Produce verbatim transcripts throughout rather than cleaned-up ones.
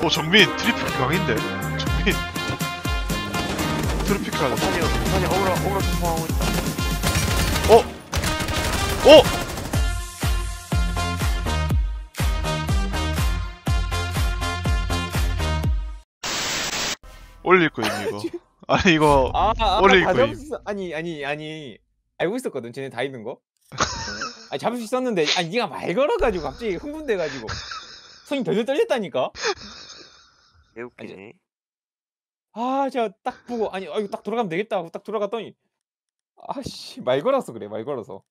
오 정민 트리픽 강인데. 정민 트리픽 강. 천이 천이 어그라 어그라 통하고 있다. 어 어. 올릴 거임 이거. 아니 이거 아, 아, 올릴 거임. 아니 아니 아니 알고 있었거든 쟤네 다 있는 거. 아니 잡을 수 있었는데 아니 니가 말 걸어가지고 갑자기 흥분돼가지고 손이 덜덜 떨렸다니까. 개웃기네. 아 제가 딱 보고 아니 아이고 딱 돌아가면 되겠다 하고 딱 돌아갔더니 아씨 말 걸어서 그래 말 걸어서.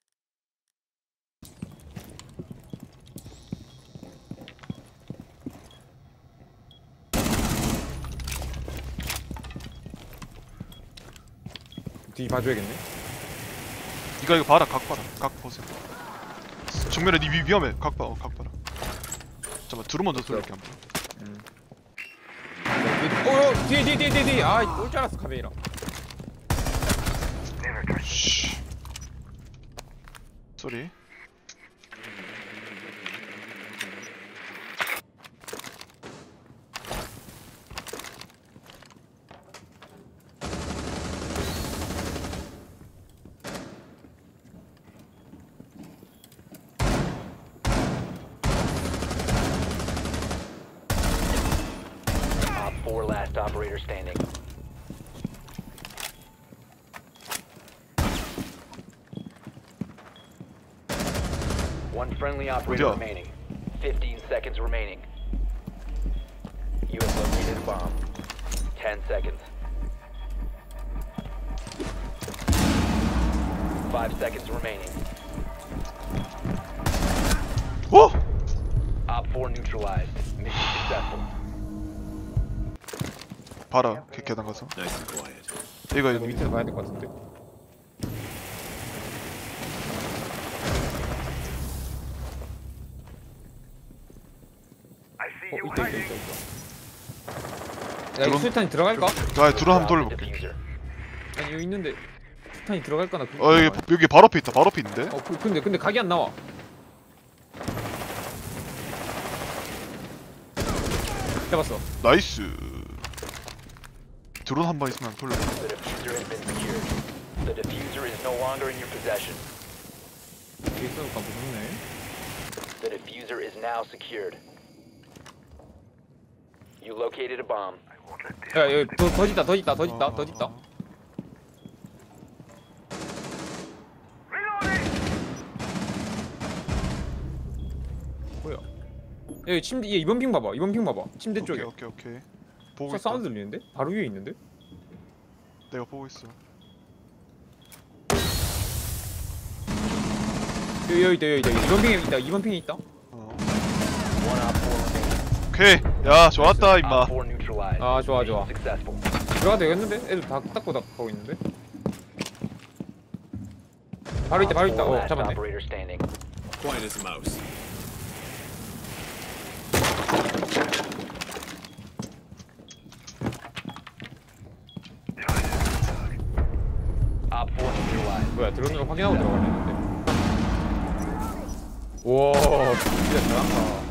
뒤 봐줘야겠네. 니가 이거 봐라 각 봐라 각 보세요. 정면에 니 위험해 각 봐 어 각 봐라. 잠깐만 두루 먼저 돌릴게 한번. 음. 어 뒤에 뒤에 뒤에 뒤에 아 올 줄 알았어 카메라. 씨. 소리. Four last operator standing. One friendly operator yeah. remaining. Fifteen seconds remaining. You have located a bomb. Ten seconds. Five seconds remaining. Whoa! Op four neutralized. Mission successful. 봐라 계단 가서. 얘가 여기 밑에 가야 될 것 같은데. 어 있다 있다 있다 있다. 야 이거 수류탄이 들어갈까? 아 들어 한번 돌려볼게. 아니 여기 있는데 수류탄이 들어갈까나. 어 여기 여기 바로 앞에 있다. 바로 앞에 있는데. 어 근데 근데 각이 안 나와. 잡았어. 나이스. 드론 한 번 있으면 돌려. The diffuser is no longer in your possession. The diffuser is now secured. You located a bomb. 야, 여기 더 있다, 더 있다, 더 있다, 더 있다. 뭐야? 여기 침대, 얘 이번 핑 봐봐, 이번 핑 봐봐. 침대 쪽에. 오케이, 오케이, 오케이. 보고 있다. 사운드 들리는데? 바로 위에 있는데? 내가 보고 있어. 여기 여기 있다 여기 있다. 이번 핑에 있다. 이번 핑에 있다. 어. 오케이. 야 좋았다 임마. 아 좋아 좋아. 들어가도 되겠는데? 애들 다 딱고닥 하고 있는데? 바로 있다 바로 있다. 어 잡았네. 뭐야 드론으로 확인하고 들어가려 했는데. 우와 진짜 잘한다.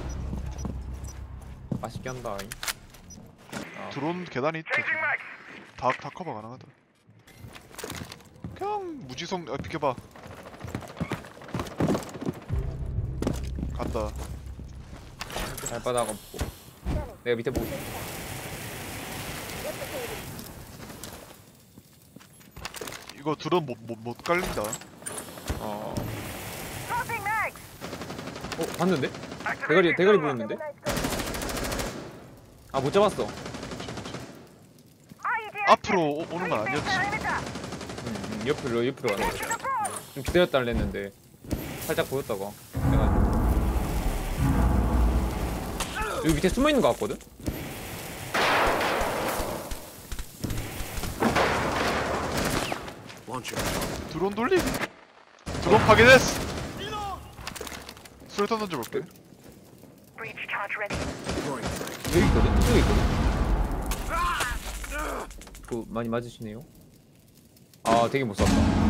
맛있게 한다. 아. 드론 계단이 있다. 다, 다 커버 가능하다. 그냥 무지성. 아, 비켜봐. 간다. 발바닥 없고. 내가 밑에 보고. 이거 드론 못, 못, 못 깔린다. 어. 어, 봤는데? 대가리, 대가리 보였는데? 아, 못 잡았어. 앞으로 오, 오는 건 아니었지. 음, 음, 옆으로, 옆으로 가네. 좀 기다렸다 그랬는데. 살짝 보였다고. 그래가지고. 여기 밑에 숨어있는 거 같거든? 드론 돌림! 드론 파괴됐어! 수류탄 던져볼게. 여기 있거든? 이쪽에 있거든? 그 많이 맞으시네요. 아 되게 못 쐈다.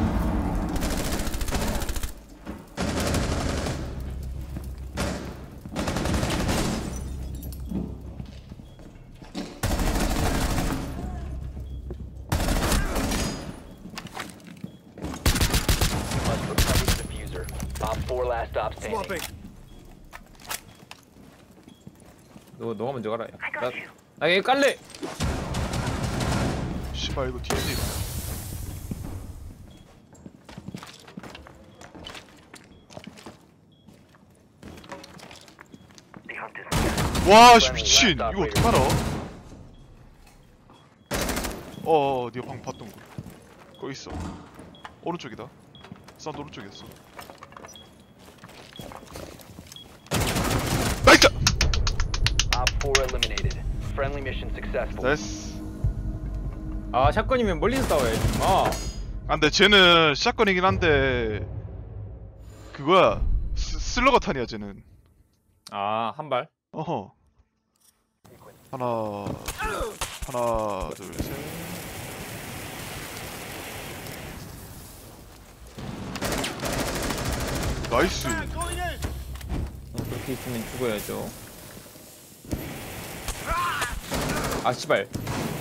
Op four last stop standing. 너 너가 먼저 가라. 나 나 얘 깔래. 씨발 이거 뒤에 있어. 와, 씨 미친. 이거 어떻게 알아? 어, 네가 방금 봤던 거. 거기 있어. 오른쪽이다. 사운드 오른쪽이었어. 나이스! 나이스. 아, 샷건이면 멀리서 싸워야지. 아. 아, 근데 쟤는 샷건이긴 한데 그거야. 스, 슬러거 탄이야, 쟤는. 아, 한 발? 어허. 하나, 하나, 둘, 셋. 나이스. 어, 그렇게 있으면 죽어야죠. 아, 씨발.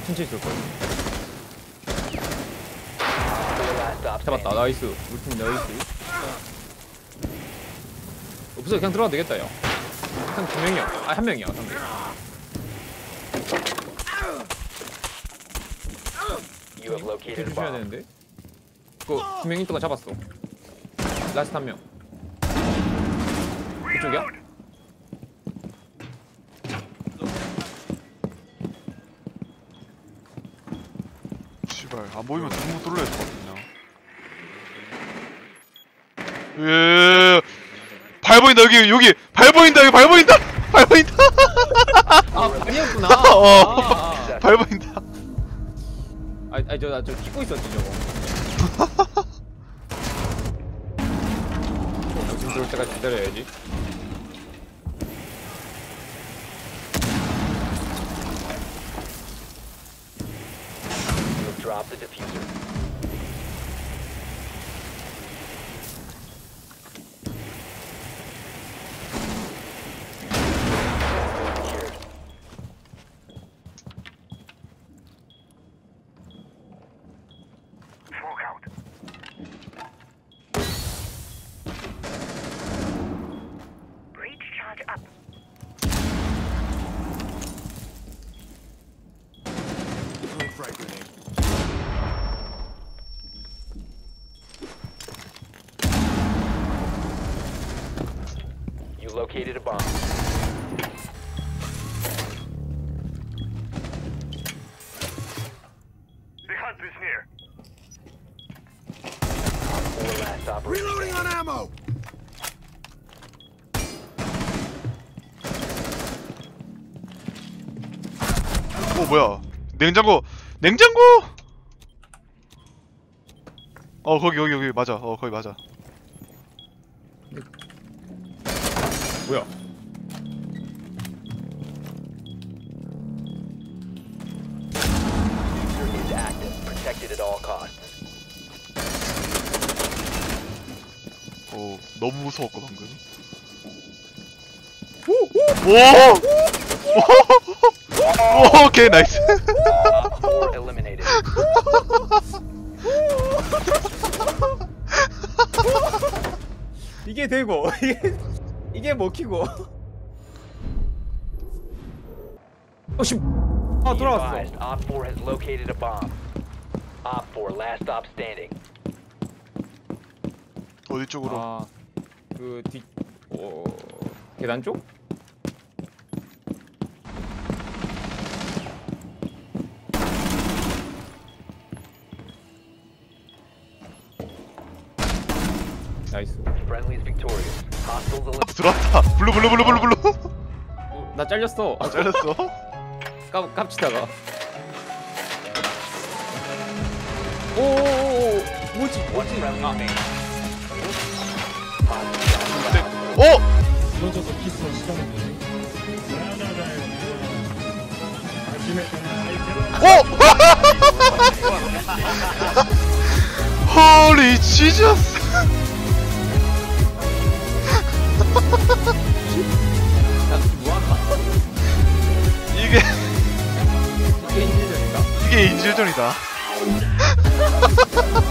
천천히 쏠걸. 잡았다, 나이스. 우리 팀 나이스. 없어, 그냥 들어가도 되겠다, 야. 한 두 명이야. 아, 한 명이야. 한 명. 뒤를 주셔야 되는데. 그거 두 명인 동안 잡았어. 라스트 한 명. 그쪽이야? 씨발, 안 보이면 전부 뚫어야 될 것 같냐? 예. 발 보인다 여기 여기. 발 보인다 여기 발 보인다 발 보인다. 아 발이었구나. 어. 아, 아. 발 보인다. 아, 아 저 나 저 끼고 있었지 저거. 정신 들어올 때까지 기다려야지. Located a bomb. The hunt is near. Reloading on ammo. 어 뭐야? 냉장고, 냉장고. 어 거기 여기 여기 맞아. 어 거기 맞아. 뭐야? 어, 너무 무서웠고 방금. 오! 오! 오! 오케이 나이스. 이게 되고 이게. 이게 먹히고. 어, 씨. 아, 돌아왔어. Op four has located a bomb. Op four last stop standing. 어디 쪽으로? 아, 그 뒤 어, 계단 쪽? 나이스. Friendly is victorious. 들어왔다. 블루 블루 블루 블루 블루. 어, 나 잘렸어. 아, 잘렸어? 깜 깜치다가. 오, 오, 오, 뭐지? 뭐지? 아. 근데, 어? 던져서 키스를 시작한 거지. 오! Holy Jesus. 이게 이게 인질전이다. 이게 인질전이다.